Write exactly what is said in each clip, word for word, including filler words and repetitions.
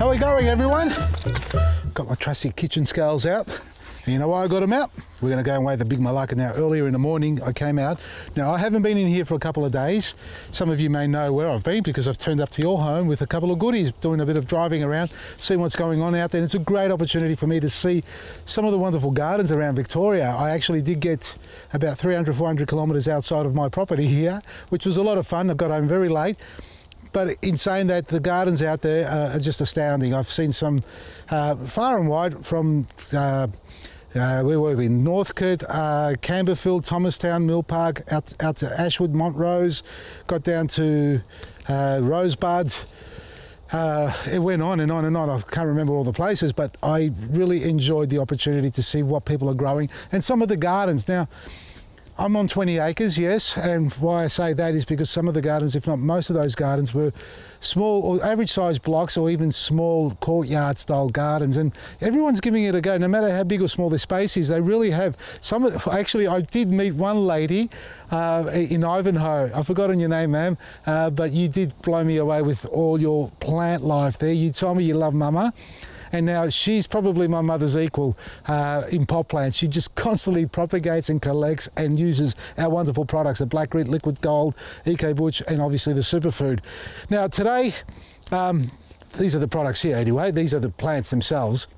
How are we going, everyone? Got my trusty kitchen scales out. And you know why I got them out? We're going to go and weigh the big Malaka now. Earlier in the morning, I came out. Now, I haven't been in here for a couple of days. Some of you may know where I've been because I've turned up to your home with a couple of goodies, doing a bit of driving around, seeing what's going on out there. And it's a great opportunity for me to see some of the wonderful gardens around Victoria. I actually did get about three hundred, four hundred kilometres outside of my property here, which was a lot of fun. I got home very late. But in saying that, the gardens out there are just astounding. I've seen some uh, far and wide from uh, uh, where were we? Northcote, uh, Camberfield, Thomastown, Mill Park, out, out to Ashwood, Montrose, got down to uh, Rosebud. Uh, it went on and on and on. I can't remember all the places, but I really enjoyed the opportunity to see what people are growing and some of the gardens. Now, I'm on twenty acres, yes, and why I say that is because some of the gardens, if not most of those gardens, were small or average-sized blocks or even small courtyard-style gardens, and everyone's giving it a go, no matter how big or small their space is. They really have. Some, actually, I did meet one lady uh, in Ivanhoe. I've forgotten your name, ma'am, uh, but you did blow me away with all your plant life there. You told me you love Mama. And now she's probably my mother's equal uh, in pot plants. She just constantly propagates and collects and uses our wonderful products, the Black Grit, Liquid Gold, Ekebuch, and obviously the Superfood. Now today, um, these are the products here anyway. These are the plants themselves.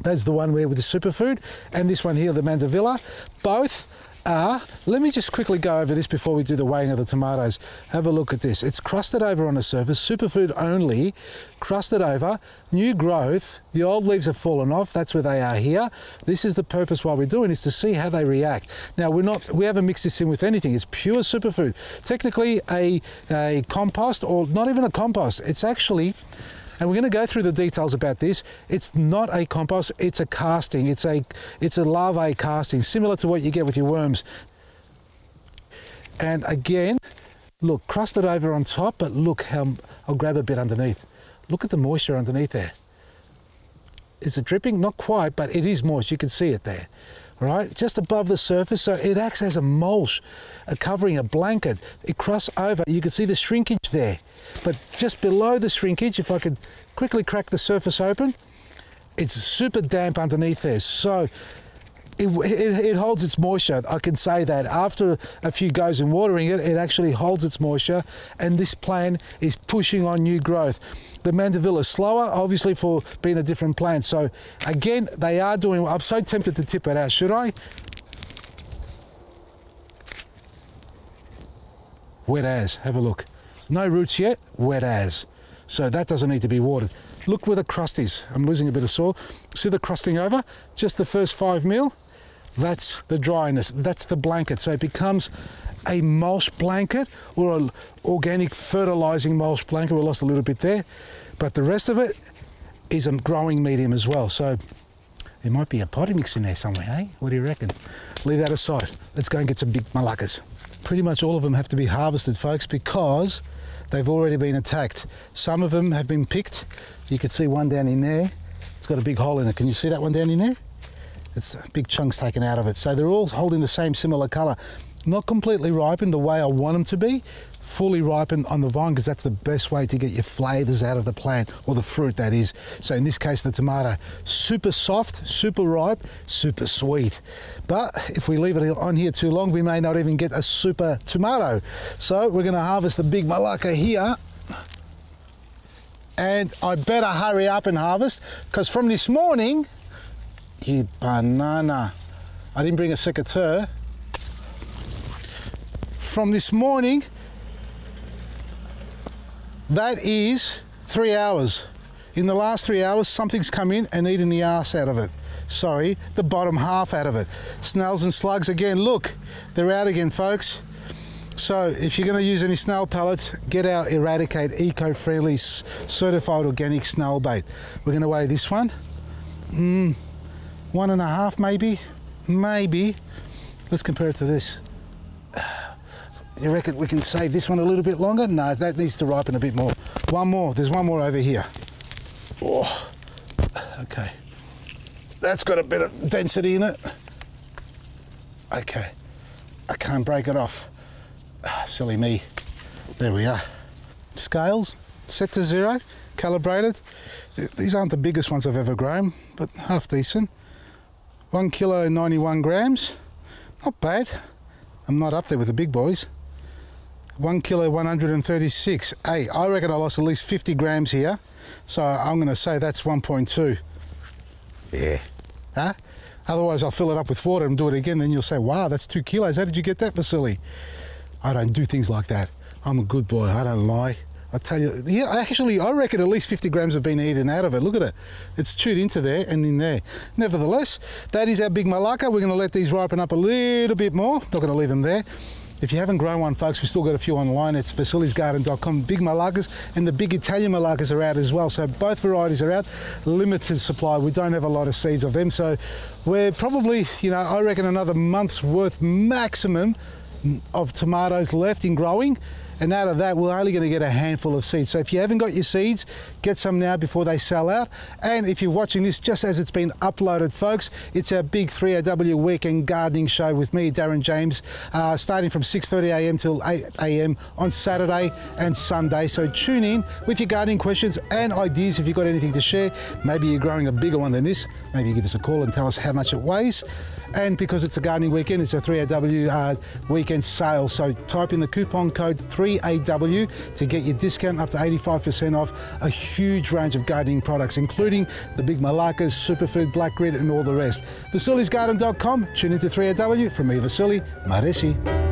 That's the one where with the Superfood, and this one here, the Mandevilla. Both are, let me just quickly go over this before we do the weighing of the tomatoes. Have a look at this. It's crusted over on the surface, Superfood only, crusted over, new growth. The old leaves have fallen off. That's where they are here. This is the purpose why we're doing, is to see how they react. Now we're not, we haven't mixed this in with anything. It's pure Superfood. Technically a, a compost, or not even a compost. It's actually, and we're going to go through the details about this. It's not a compost, it's a casting. It's a, it's a larvae casting, similar to what you get with your worms. And again, look, crusted over on top, but look how, I'll grab a bit underneath. Look at the moisture underneath there. Is it dripping? Not quite, but it is moist. You can see it there, right? Just above the surface, so it acts as a mulch, a covering, a blanket. It crusts over. You can see the shrinkage there, but just below the shrinkage, if I could quickly crack the surface open, it's super damp underneath there. So it, it, it holds its moisture. I can say that after a few goes in watering it, it actually holds its moisture, and this plant is pushing on new growth. The Mandevilla is slower, obviously, for being a different plant. So again, they are doing, I'm so tempted to tip it out. Should I? Wet as, have a look. There's no roots yet, wet as. So that doesn't need to be watered. Look where the crust is. I'm losing a bit of soil. See the crusting over? Just the first five mil. That's the dryness, that's the blanket. So it becomes a mulch blanket, or an organic fertilizing mulch blanket. We lost a little bit there, but the rest of it is a growing medium as well. So there might be a potty mix in there somewhere, eh? What do you reckon? Leave that aside. Let's go and get some big Malakas. Pretty much all of them have to be harvested, folks, because they've already been attacked. Some of them have been picked. You can see one down in there. It's got a big hole in it. Can you see that one down in there? It's big chunks taken out of it. So they're all holding the same similar color. Not completely ripened the way I want them to be, fully ripened on the vine, because that's the best way to get your flavors out of the plant, or the fruit that is. So in this case, the tomato, super soft, super ripe, super sweet. But if we leave it on here too long, we may not even get a super tomato. So we're gonna harvest the big Malaka here. And I better hurry up and harvest, because from this morning, you banana. I didn't bring a secateur. From this morning, that is three hours. In the last three hours, something's come in and eaten the arse out of it. Sorry, the bottom half out of it. Snails and slugs again, look, they're out again, folks. So if you're going to use any snail pellets, get out Eradicate Eco-Friendly Certified Organic Snail Bait. We're going to weigh this one. Mm. One and a half, maybe, maybe. Let's compare it to this. You reckon we can save this one a little bit longer? No, that needs to ripen a bit more. One more, there's one more over here. Oh, okay. That's got a bit of density in it. Okay, I can't break it off. Silly me. There we are. Scales, set to zero. calibrated. These aren't the biggest ones I've ever grown, but half decent. One kilo, ninety-one grams. Not bad. I'm not up there with the big boys. One kilo, one hundred thirty-six. Hey, I reckon I lost at least fifty grams here. So I'm gonna say that's one point two. Yeah. Huh? Otherwise I'll fill it up with water and do it again. Then you'll say, wow, that's two kilos. How did you get that, Vasili? I don't do things like that. I'm a good boy, I don't lie. I tell you, yeah, actually, I reckon at least fifty grams have been eaten out of it. Look at it. It's chewed into there and in there. Nevertheless, that is our big Malaka. We're going to let these ripen up a little bit more. Not going to leave them there. If you haven't grown one, folks, we've still got a few online. It's Vasili's Garden dot com. Big Malakas and the big Italian Malakas are out as well. So both varieties are out. Limited supply. We don't have a lot of seeds of them. So we're probably, you know, I reckon another month's worth maximum of tomatoes left in growing. And out of that, we're only going to get a handful of seeds. So if you haven't got your seeds, get some now before they sell out. And if you're watching this just as it's been uploaded, folks, it's our big three A W weekend gardening show with me, Darren James, uh, starting from six thirty A M till eight A M on Saturday and Sunday. So tune in with your gardening questions and ideas if you've got anything to share. Maybe you're growing a bigger one than this. Maybe you give us a call and tell us how much it weighs. And because it's a gardening weekend, it's a three A W uh, weekend sale. So type in the coupon code three A W to get your discount up to eighty-five percent off a huge range of gardening products, including the big Malakas, Superfood, Black Grit, and all the rest. Vasili's Garden dot com. Tune into three A W. From me, Vasili Maresi.